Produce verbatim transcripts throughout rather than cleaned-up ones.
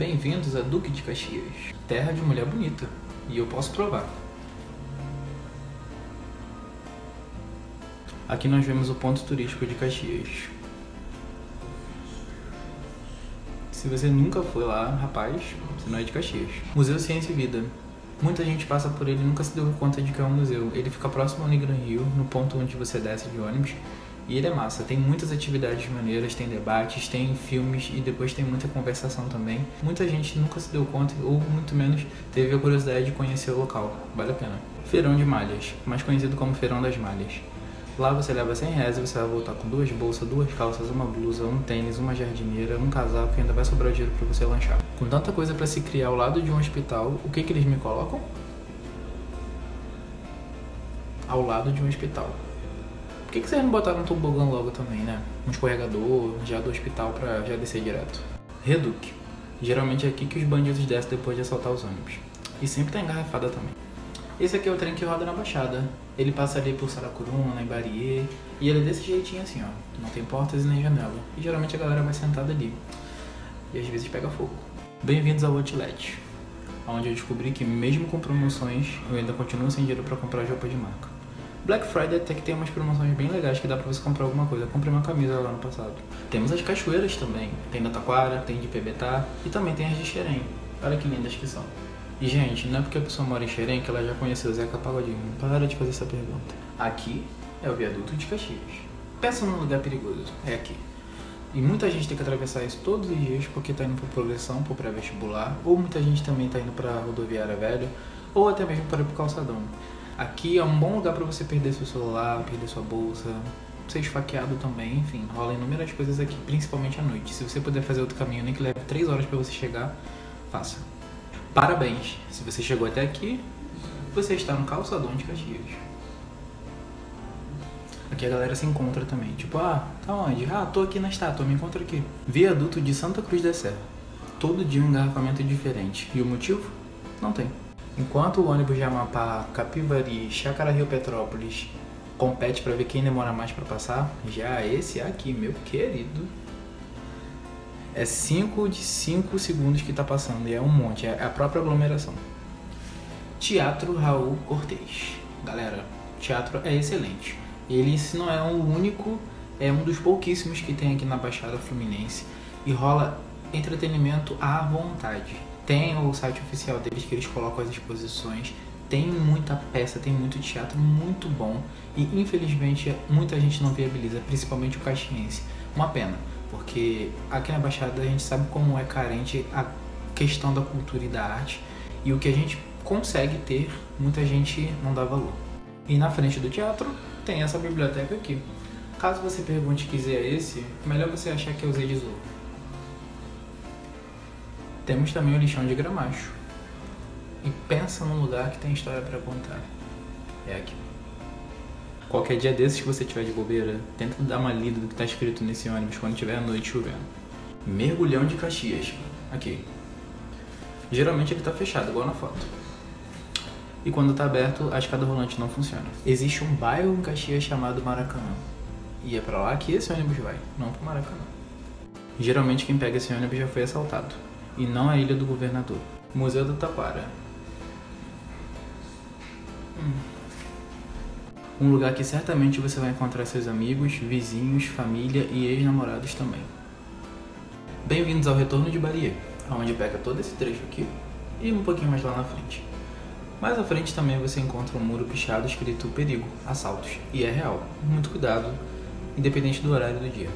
Bem-vindos a Duque de Caxias, terra de mulher bonita, e eu posso provar. Aqui nós vemos o ponto turístico de Caxias. Se você nunca foi lá, rapaz, você não é de Caxias. Museu Ciência e Vida. Muita gente passa por ele e nunca se deu conta de que é um museu. Ele fica próximo ao Negrão Rio, no ponto onde você desce de ônibus. E ele é massa, tem muitas atividades maneiras, tem debates, tem filmes e depois tem muita conversação também. Muita gente nunca se deu conta ou muito menos teve a curiosidade de conhecer o local, vale a pena. Feirão de Malhas, mais conhecido como Feirão das Malhas. Lá você leva cem reais e você vai voltar com duas bolsas, duas calças, uma blusa, um tênis, uma jardineira, um casaco e ainda vai sobrar dinheiro pra você lanchar. Com tanta coisa pra se criar ao lado de um hospital, o que que eles me colocam? Ao lado de um hospital. Por que que vocês não botaram um tobogã logo também, né? Um escorregador já do hospital pra já descer direto. Reduque. Geralmente é aqui que os bandidos descem depois de assaltar os ônibus. E sempre tá engarrafada também. Esse aqui é o trem que roda na Baixada. Ele passa ali por Saracuruna, em Bariê. E ele é desse jeitinho assim, ó. Não tem portas e nem janela. E geralmente a galera vai sentada ali. E às vezes pega fogo. Bem-vindos ao Outlet. Onde eu descobri que mesmo com promoções, eu ainda continuo sem dinheiro pra comprar roupa de marca. Black Friday até que tem umas promoções bem legais que dá pra você comprar alguma coisa. Eu comprei uma camisa lá no passado. Temos as cachoeiras também. Tem da Taquara, tem de Pebetá e também tem as de Xerém. Olha que lindas que são. E gente, não é porque a pessoa mora em Xerém que ela já conheceu o Zeca Pagodinho. Para de fazer essa pergunta. Aqui é o viaduto de Caxias. Pensa num lugar perigoso. É aqui. E muita gente tem que atravessar isso todos os dias porque tá indo por progressão, por pré-vestibular. Ou muita gente também tá indo pra rodoviária velha. Ou até mesmo para ir pro calçadão. Aqui é um bom lugar pra você perder seu celular, perder sua bolsa, ser esfaqueado também, enfim, rola inúmeras coisas aqui, principalmente à noite. Se você puder fazer outro caminho, nem que leve três horas pra você chegar, faça. Parabéns! Se você chegou até aqui, você está no calçadão de Caxias. Aqui a galera se encontra também, tipo, ah, tá onde? Ah, tô aqui na estátua, me encontra aqui. Viaduto de Santa Cruz da Serra. Todo dia um engarrafamento diferente. E o motivo? Não tem. Enquanto o ônibus de Amapá, Capivari, Chácara Rio Petrópolis compete pra ver quem demora mais pra passar, já esse aqui, meu querido, é cinco de cinco segundos que tá passando, e é um monte, é a própria aglomeração. Teatro Raul Cortez. Galera, teatro é excelente. Ele, se não é um único, é um dos pouquíssimos que tem aqui na Baixada Fluminense, e rola entretenimento à vontade. Tem o site oficial deles que eles colocam as exposições, tem muita peça, tem muito teatro muito bom e infelizmente muita gente não viabiliza, principalmente o caxiense. Uma pena, porque aqui na Baixada a gente sabe como é carente a questão da cultura e da arte, e o que a gente consegue ter, muita gente não dá valor. E na frente do teatro tem essa biblioteca aqui. Caso você pergunte que zê é esse, melhor você achar que é o zê de Zorro. Temos também o lixão de Gramacho. E pensa num lugar que tem história pra contar. É aqui. Qualquer dia desses que você tiver de bobeira, tenta dar uma lida do que tá escrito nesse ônibus quando tiver à noite chovendo. Mergulhão de Caxias. Aqui. Geralmente ele tá fechado, igual na foto. E quando tá aberto, a escada rolante não funciona. Existe um bairro em Caxias chamado Maracanã. E é pra lá que esse ônibus vai, não pro Maracanã. Geralmente quem pega esse ônibus já foi assaltado. E não a Ilha do Governador. Museu da Tapara. Hum. Um lugar que certamente você vai encontrar seus amigos, vizinhos, família e ex-namorados também. Bem-vindos ao Retorno de Baria, onde pega todo esse trecho aqui e um pouquinho mais lá na frente. Mais à frente também você encontra um muro pichado escrito Perigo, Assaltos. E é real, muito cuidado, independente do horário do dia.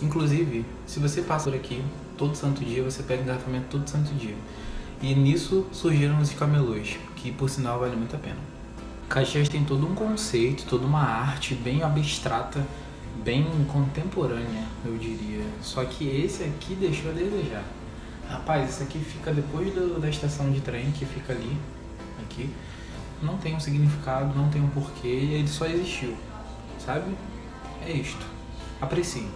Inclusive, se você passa por aqui todo santo dia, você pega engarrafamento todo santo dia. E nisso surgiram os camelôs, que por sinal vale muito a pena. Caxias tem todo um conceito, toda uma arte bem abstrata, bem contemporânea, eu diria. Só que esse aqui deixou a desejar. Rapaz, esse aqui fica depois do, da estação de trem, que fica ali, aqui. Não tem um significado, não tem um porquê, ele só existiu, sabe? É isto. Aprecie.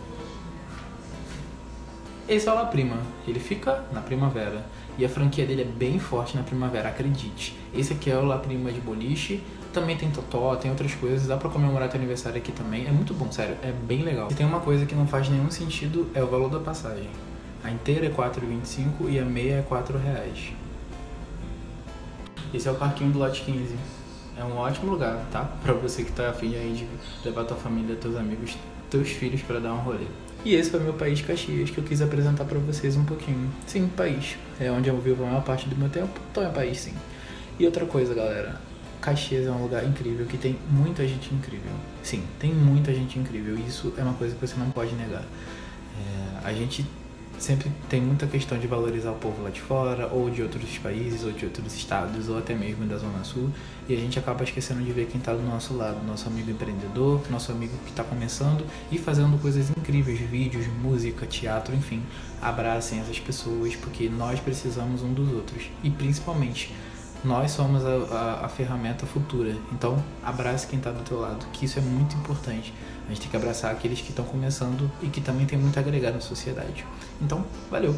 Esse é o La Prima, ele fica na primavera, e a franquia dele é bem forte na primavera, acredite. Esse aqui é o La Prima de boliche, também tem totó, tem outras coisas, dá pra comemorar teu aniversário aqui também, é muito bom, sério, é bem legal. Se tem uma coisa que não faz nenhum sentido, é o valor da passagem. A inteira é quatro reais e vinte e cinco centavos e a meia é quatro reais. Esse é o parquinho do lote quinze. É um ótimo lugar, tá? Pra você que tá afim de levar tua família, teus amigos, teus filhos pra dar um rolê. E esse foi meu país de Caxias, que eu quis apresentar pra vocês um pouquinho. Sim, país. É onde eu vivo a maior parte do meu tempo, então é país, sim. E outra coisa, galera. Caxias é um lugar incrível, que tem muita gente incrível. Sim, tem muita gente incrível. E isso é uma coisa que você não pode negar. É, a gente sempre tem muita questão de valorizar o povo lá de fora, ou de outros países, ou de outros estados, ou até mesmo da Zona Sul, e a gente acaba esquecendo de ver quem está do nosso lado, nosso amigo empreendedor, nosso amigo que está começando e fazendo coisas incríveis, vídeos, música, teatro, enfim. Abracem essas pessoas, porque nós precisamos um dos outros, e principalmente, nós somos a, a, a ferramenta futura, então abrace quem está do teu lado, que isso é muito importante. A gente tem que abraçar aqueles que estão começando e que também tem muito a agregar na sociedade. Então, valeu!